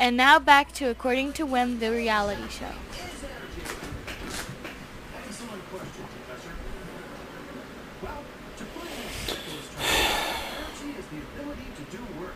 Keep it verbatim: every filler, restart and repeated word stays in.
And now back to According to Whim, the reality show. Well, to put it in simplest terms, energy is the ability to do work.